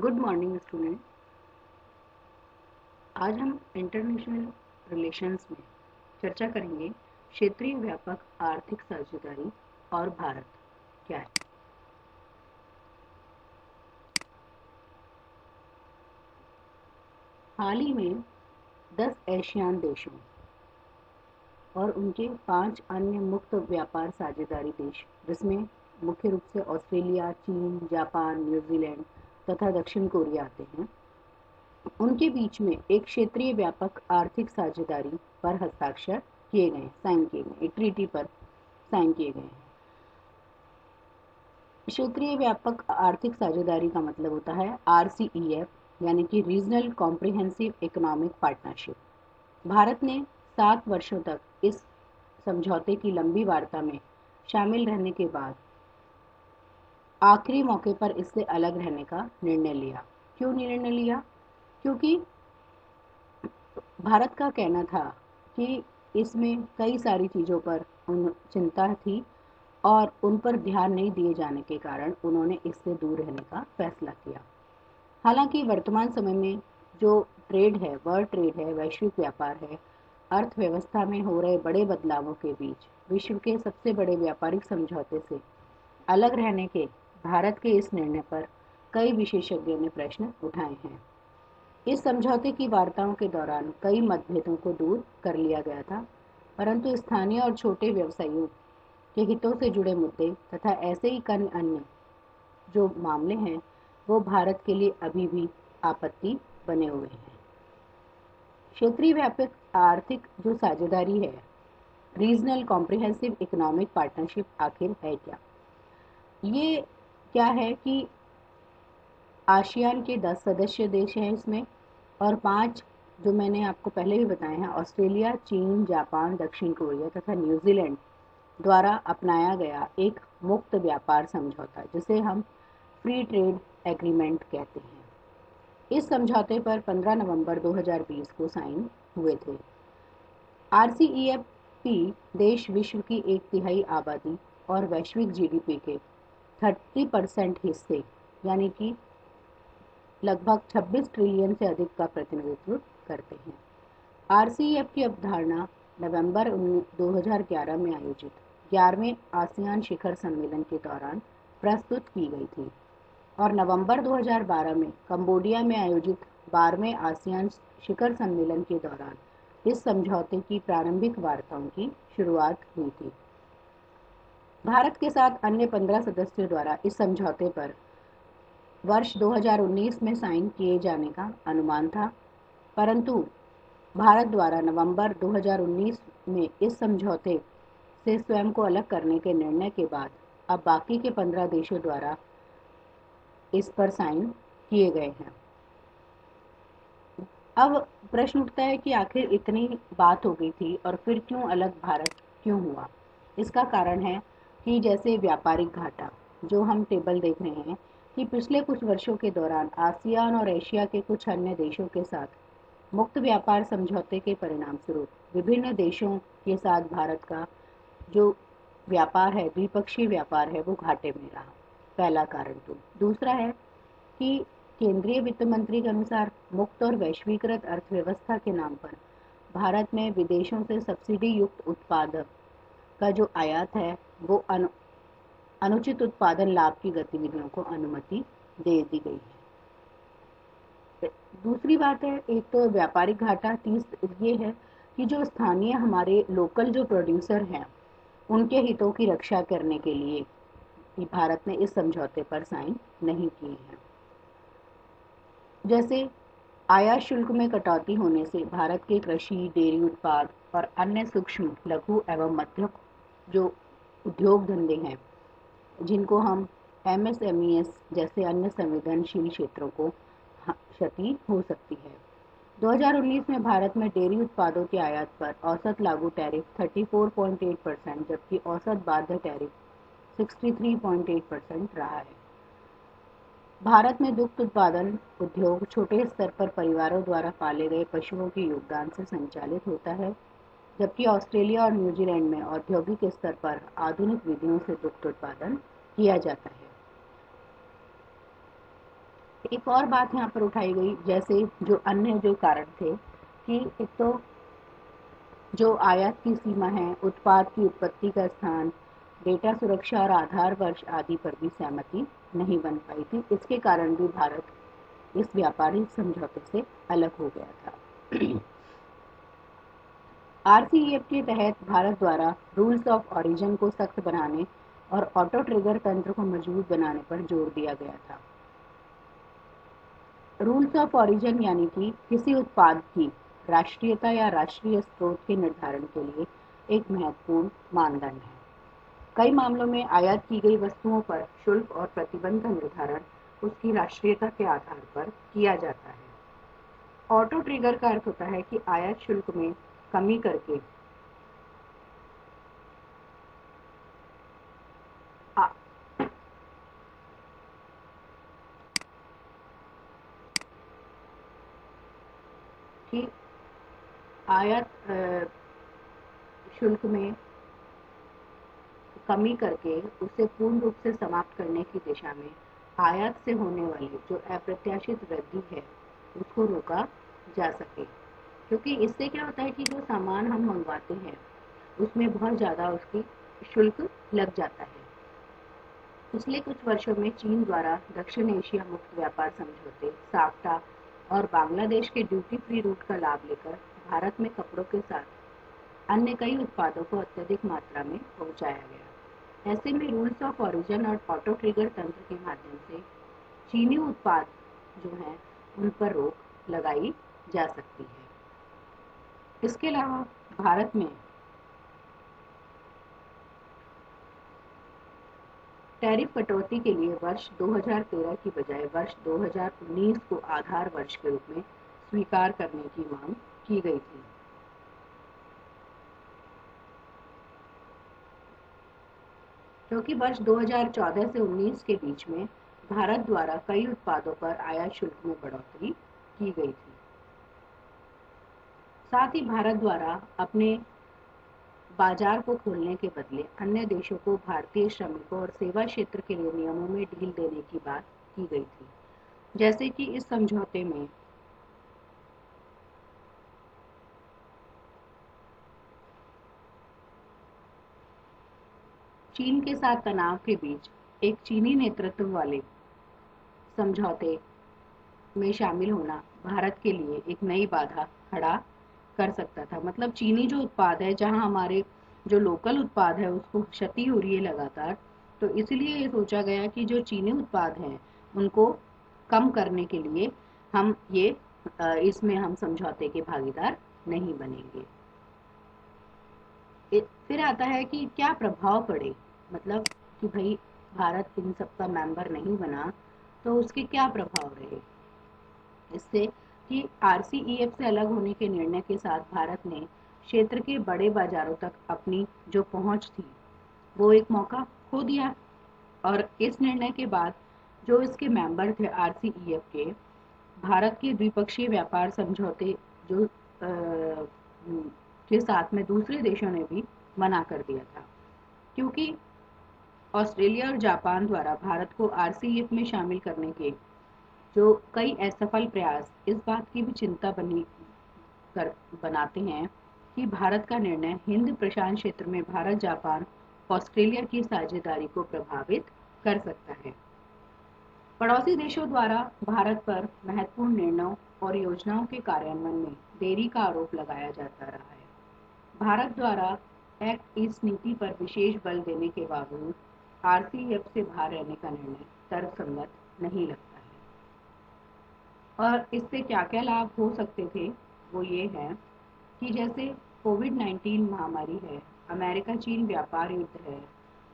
Good morning student. आज हम international relations में चर्चा करेंगे क्षेत्रीय व्यापक आर्थिक साझेदारी और भारत क्या है। हाल ही में 10 एशियान देशों और उनके 5 अन्य मुक्त व्यापार साझेदारी देश, जिसमें मुख्य रूप से ऑस्ट्रेलिया, चीन, जापान, न्यूजीलैंड तथा दक्षिण कोरिया आते हैं, उनके बीच में एक क्षेत्रीय व्यापक आर्थिक साझेदारी पर हस्ताक्षर किए गए, साइन किए गए, एक ट्रीटी पर साइन किए गए हैं। क्षेत्रीय व्यापक आर्थिक साझेदारी का मतलब होता है RCEP, यानी कि regional comprehensive economic partnership. Bharat ने 7 वर्षों तक इस समझौते की लंबी वार्ता में शामिल रहने के बाद आखिरी मौके पर इससे अलग रहने का निर्णय लिया। क्यों निर्णय लिया? क्योंकि भारत का कहना था कि इसमें कई सारी चीज़ों पर उन चिंता थी और उन पर ध्यान नहीं दिए जाने के कारण उन्होंने इससे दूर रहने का फैसला किया। हालांकि वर्तमान समय में जो ट्रेड है, वर्ल्ड ट्रेड है, वैश्विक व्यापार है, अर्थव्यवस्था में हो रहे बड़े बदलावों के बीच विश्व के सबसे बड़े व्यापारिक समझौते से अलग रहने के भारत के इस निर्णय पर कई विशेषज्ञों ने प्रश्न उठाए हैं। इस समझौते की वार्ताओं के दौरान कई मतभेदों को दूर कर लिया गया था, परंतु स्थानीय और छोटे व्यवसायियों के हितों से जुड़े मुद्दे तथा ऐसे ही कई अन्य जो मामले हैं वो भारत के लिए अभी भी आपत्ति बने हुए हैं। क्षेत्रीय व्यापक आर्थिक जो साझेदारी है, रीजनल कॉम्प्रिहेंसिव इकोनॉमिक पार्टनरशिप, आखिर है क्या? ये क्या है कि आसियान के 10 सदस्य देश हैं इसमें, और 5 जो मैंने आपको पहले भी बताए हैं, ऑस्ट्रेलिया, चीन, जापान, दक्षिण कोरिया तथा न्यूजीलैंड द्वारा अपनाया गया एक मुक्त व्यापार समझौता, जिसे हम फ्री ट्रेड एग्रीमेंट कहते हैं। इस समझौते पर 15 नवंबर 2020 को साइन हुए थे। RCEP देश विश्व की 1/3 आबादी और वैश्विक GDP के 30% हिस्से, यानी कि लगभग 26 ट्रिलियन से अधिक का प्रतिनिधित्व करते हैं। RCEP की अवधारणा नवंबर 2011 में आयोजित 11वें आसियान शिखर सम्मेलन के दौरान प्रस्तुत की गई थी और नवंबर 2012 में कंबोडिया में आयोजित 12वें आसियान शिखर सम्मेलन के दौरान इस समझौते की प्रारंभिक वार्ताओं की शुरुआत हुई थी। भारत के साथ अन्य 15 सदस्यों द्वारा इस समझौते पर वर्ष 2019 में साइन किए जाने का अनुमान था, परंतु भारत द्वारा नवंबर 2019 में इस समझौते से स्वयं को अलग करने के निर्णय के बाद अब बाकी के 15 देशों द्वारा इस पर साइन किए गए हैं। अब प्रश्न उठता है कि आखिर इतनी बात हो गई थी और फिर क्यों अलग भारत क्यों हुआ? इसका कारण है कि जैसे व्यापारिक घाटा, जो हम टेबल देख रहे हैं कि पिछले कुछ वर्षों के दौरान आसियान और एशिया के कुछ अन्य देशों के साथ मुक्त व्यापार समझौते के परिणाम स्वरूप विभिन्न देशों के साथ भारत का जो व्यापार है, द्विपक्षीय व्यापार है, वो घाटे में रहा। पहला कारण तो। दूसरा है कि केंद्रीय वित्त मंत्री के अनुसार मुक्त और वैश्वीकृत अर्थव्यवस्था के नाम पर भारत में विदेशों से सब्सिडी युक्त उत्पादों का जो आयात है वो अनुचित उत्पादन लाभ की गतिविधियों को अनुमति दे दी गई है। दूसरी बात है, एक तो व्यापारिक घाटा, ये है कि जो स्थानीय हमारे लोकल जो प्रोड्यूसर हैं उनके हितों की रक्षा करने के लिए भारत ने इस समझौते पर साइन नहीं किए हैं। जैसे आयात शुल्क में कटौती होने से भारत के कृषि, डेयरी उत्पाद और अन्य सूक्ष्म, लघु एवं मध्यम जो उद्योग धंधे हैं, जिनको हम MSMEs जैसे अन्य संवेदनशील क्षेत्रों को क्षति हो सकती है। 2019 में भारत में डेयरी उत्पादों के आयात पर औसत लागू टैरिफ 34.8% जबकि औसत बाध्य टैरिफ 63.8% रहा है। भारत में दुग्ध उत्पादन उद्योग छोटे स्तर पर परिवारों द्वारा पाले गए पशुओं के योगदान से संचालित होता है, जबकि ऑस्ट्रेलिया और न्यूजीलैंड में औद्योगिक स्तर पर आधुनिक विधियों से दुग्ध उत्पादन किया जाता है। एक और बात यहाँ पर उठाई गई, जैसे जो अन्य जो कारण थे कि एक तो जो आयात की सीमा है, उत्पाद की उत्पत्ति का स्थान, डेटा सुरक्षा और आधार वर्ष आदि पर भी सहमति नहीं बन पाई थी। इसके कारण भी भारत इस व्यापारिक समझौते से अलग हो गया था। RCEP के तहत भारत द्वारा रूल्स ऑफ ऑरिजिन को सख्त बनाने और ऑटो ट्रिगर तंत्र को मजबूत बनाने पर जोर दिया गया था। रूल्स ऑफ ऑरिजिन यानी कि किसी उत्पाद की राष्ट्रीयता या राष्ट्रीय स्रोत के निर्धारण के लिए एक महत्वपूर्ण मानदंड है। कई मामलों में आयात की गई वस्तुओं पर शुल्क और प्रतिबंध का निर्धारण उसकी राष्ट्रीयता के आधार पर किया जाता है। ऑटो ट्रिगर का अर्थ होता है कि आयात शुल्क में कमी करके ठीक आयात शुल्क में कमी करके उसे पूर्ण रूप से समाप्त करने की दिशा में आयात से होने वाली जो अप्रत्याशित वृद्धि है उसको रोका जा सके, क्योंकि इससे क्या होता है कि जो सामान हम मंगवाते हैं उसमें बहुत ज़्यादा उसकी शुल्क लग जाता है। पिछले कुछ वर्षों में चीन द्वारा दक्षिण एशिया मुक्त व्यापार समझौते साफ्टा और बांग्लादेश के ड्यूटी फ्री रूट का लाभ लेकर भारत में कपड़ों के साथ अन्य कई उत्पादों को अत्यधिक मात्रा में पहुंचाया गया। ऐसे में रूल्स ऑफ ऑरिजिन और ऑटो ट्रिगर तंत्र के माध्यम से चीनी उत्पाद जो हैं उन पर रोक लगाई जा सकती है। इसके अलावा भारत में टैरिफ कटौती के लिए वर्ष 2013 की बजाय वर्ष 2019 को आधार वर्ष के रूप में स्वीकार करने की मांग की गई थी। क्योंकि वर्ष 2014 से 19 के बीच में भारत द्वारा कई उत्पादों पर आयात शुल्क में बढ़ोतरी की गई थी। साथ ही भारत द्वारा अपने बाजार को खोलने के बदले अन्य देशों को भारतीय श्रमिकों और सेवा क्षेत्र के लिए नियमों में ढील देने की बात की गई थी। जैसे कि इस समझौते में चीन के साथ तनाव के बीच एक चीनी नेतृत्व वाले समझौते में शामिल होना भारत के लिए एक नई बाधा खड़ा कर सकता था। मतलब चीनी जो उत्पाद है, जहां हमारे जो लोकल उत्पाद है उसको क्षति हो रही है लगातार, तो इसलिए ये सोचा गया कि जो चीनी उत्पाद हैं उनको कम करने के लिए हम ये इसमें हम समझौते के भागीदार नहीं बनेंगे। फिर आता है कि क्या प्रभाव पड़े, मतलब कि भाई भारत इन सबका मेंबर नहीं बना तो उसके क्या प्रभाव रहे। इससे कि RCEP से अलग होने के निर्णय के साथ भारत ने क्षेत्र के बड़े बाजारों तक अपनी जो पहुंच थी वो एक मौका खो दिया, और इस निर्णय के बाद जो इसके मेंबर थे RCEP के, भारत के द्विपक्षीय व्यापार समझौते जो के साथ में दूसरे देशों ने भी मना कर दिया था। क्योंकि ऑस्ट्रेलिया और जापान द्वारा भारत को RCEP में शामिल करने के जो कई असफल प्रयास इस बात की भी चिंता बनाते हैं कि भारत का निर्णय हिंद प्रशांत क्षेत्र में भारत, जापान, ऑस्ट्रेलिया की साझेदारी को प्रभावित कर सकता है। पड़ोसी देशों द्वारा भारत पर महत्वपूर्ण निर्णयों और योजनाओं के कार्यान्वयन में देरी का आरोप लगाया जाता रहा है। भारत द्वारा एक्ट ईस्ट नीति पर विशेष बल देने के बावजूद RCEP से बाहर रहने का निर्णय तर्कसंगत नहीं लगता। और इससे क्या क्या लाभ हो सकते थे वो ये है कि जैसे कोविड-19 महामारी है, अमेरिका चीन व्यापार युद्ध है,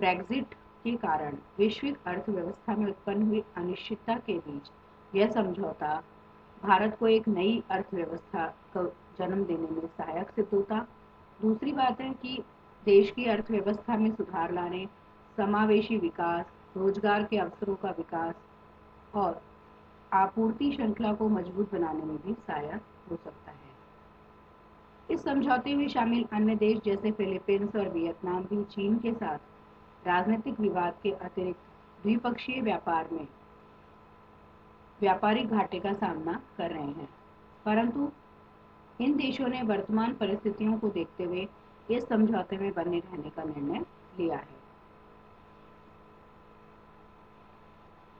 ब्रेग्जिट के कारण वैश्विक अर्थव्यवस्था में उत्पन्न हुई अनिश्चितता के बीच यह समझौता भारत को एक नई अर्थव्यवस्था को जन्म देने में सहायक सिद्ध होता। दूसरी बात है कि देश की अर्थव्यवस्था में सुधार लाने, समावेशी विकास, रोजगार के अवसरों का विकास और आपूर्ति श्रृंखला को मजबूत बनाने में भी सहायक हो सकता है। इस समझौते में शामिल अन्य देश जैसे फिलीपींस और वियतनाम भी चीन के साथ राजनीतिक विवाद के अतिरिक्त द्विपक्षीय व्यापार में व्यापारिक घाटे का सामना कर रहे हैं, परंतु इन देशों ने वर्तमान परिस्थितियों को देखते हुए इस समझौते में बने रहने का निर्णय लिया है।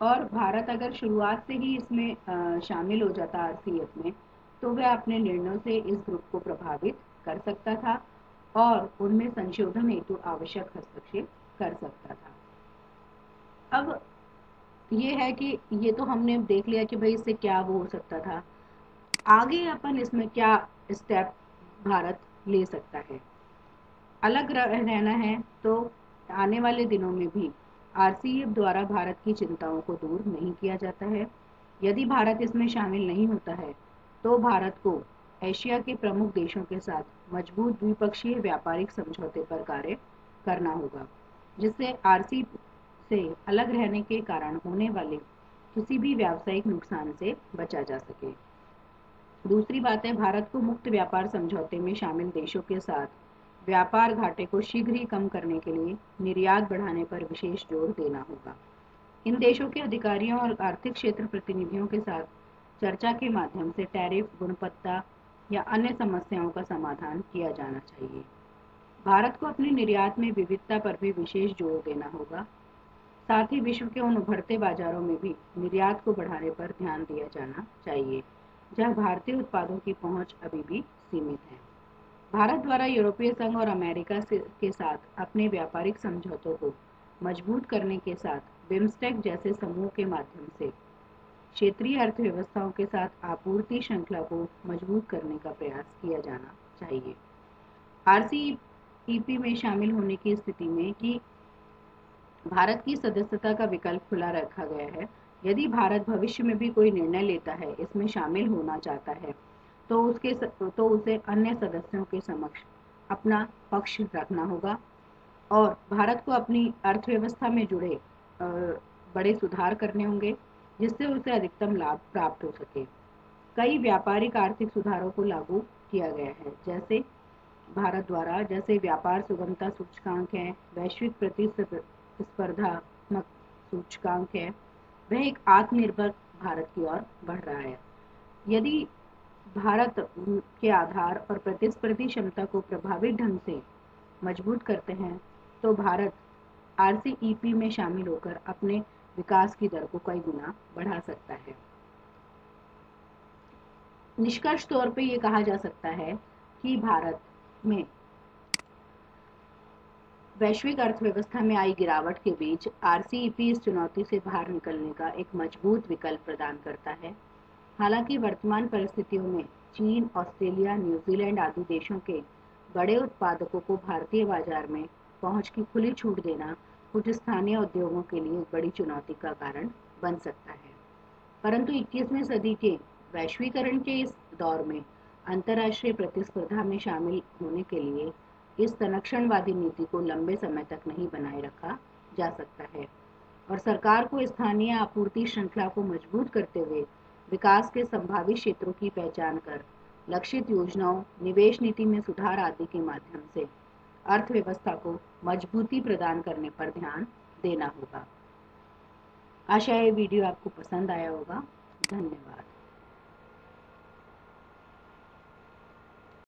और भारत अगर शुरुआत से ही इसमें शामिल हो जाता आरसीएफ में, तो वह अपने निर्णयों से इस ग्रुप को प्रभावित कर सकता था और उनमें संशोधन हेतु आवश्यक हस्तक्षेप कर सकता था। अब ये है कि ये तो हमने देख लिया कि भाई इससे क्या वो हो सकता था, आगे अपन इसमें क्या स्टेप भारत ले सकता है। अलग रहना है तो आने वाले दिनों में भी आरसीएफ द्वारा भारत की चिंताओं को दूर नहीं किया जाता है। यदि भारत इसमें शामिल नहीं होता है तो भारत को एशिया के प्रमुख देशों के साथ मजबूत द्विपक्षीय व्यापारिक समझौते पर कार्य करना होगा, जिससे आरसीएफ से अलग रहने के कारण होने वाले किसी भी व्यावसायिक नुकसान से बचा जा सके। दूसरी बात है, भारत को मुक्त व्यापार समझौते में शामिल देशों के साथ व्यापार घाटे को शीघ्र ही कम करने के लिए निर्यात बढ़ाने पर विशेष जोर देना होगा। इन देशों के अधिकारियों और आर्थिक क्षेत्र प्रतिनिधियों के साथ चर्चा के माध्यम से टैरिफ, गुणवत्ता या अन्य समस्याओं का समाधान किया जाना चाहिए। भारत को अपने निर्यात में विविधता पर भी विशेष जोर देना होगा, साथ ही विश्व के उन उभरते बाजारों में भी निर्यात को बढ़ाने पर ध्यान दिया जाना चाहिए जहां भारतीय उत्पादों की पहुंच अभी भी सीमित है। भारत द्वारा यूरोपीय संघ और अमेरिका के साथ अपने व्यापारिक समझौतों को मजबूत करने के साथ बिम्स्टेक जैसे समूह के माध्यम से क्षेत्रीय अर्थव्यवस्थाओं के साथ आपूर्ति श्रृंखला को मजबूत करने का प्रयास किया जाना चाहिए। आरसीईपी में शामिल होने की स्थिति में कि भारत की सदस्यता का विकल्प खुला रखा गया है। यदि भारत भविष्य में भी कोई निर्णय लेता है इसमें शामिल होना चाहता है तो उसे अन्य सदस्यों के समक्ष अपना पक्ष रखना होगा और भारत को अपनी अर्थव्यवस्था में जुड़े बड़े सुधार करने होंगे जिससे उसे अधिकतम लाभ प्राप्त हो सके। कई व्यापारिक आर्थिक सुधारों को लागू किया गया है जैसे भारत द्वारा, जैसे व्यापार सुगमता सूचकांक है, वैश्विक प्रतिस्पर्धात्मक सूचकांक है, वह एक आत्मनिर्भर भारत की ओर बढ़ रहा है। यदि भारत के आधार और प्रतिस्पर्धी क्षमता को प्रभावी ढंग से मजबूत करते हैं तो भारत आरसीईपी में शामिल होकर अपने विकास की दर को कई गुना बढ़ा सकता है। निष्कर्ष तौर पे ये कहा जा सकता है कि भारत में वैश्विक अर्थव्यवस्था में आई गिरावट के बीच आरसीईपी इस चुनौती से बाहर निकलने का एक मजबूत विकल्प प्रदान करता है। हालांकि वर्तमान परिस्थितियों में चीन, ऑस्ट्रेलिया, न्यूजीलैंड आदि देशों के बड़े उत्पादकों को भारतीय बाजार में पहुंच की खुली छूट देना कुछ स्थानीय उद्योगों के लिए बड़ी चुनौती का कारण बन सकता है, परंतु 21वीं सदी के वैश्वीकरण के इस दौर में अंतर्राष्ट्रीय प्रतिस्पर्धा में शामिल होने के लिए इस संरक्षणवादी नीति को लंबे समय तक नहीं बनाए रखा जा सकता है और सरकार को स्थानीय आपूर्ति श्रृंखला को मजबूत करते हुए विकास के संभावित क्षेत्रों की पहचान कर लक्षित योजनाओं, निवेश नीति में सुधार आदि के माध्यम से अर्थव्यवस्था को मजबूती प्रदान करने पर ध्यान देना होगा। आशा है वीडियो आपको पसंद आया होगा। धन्यवाद।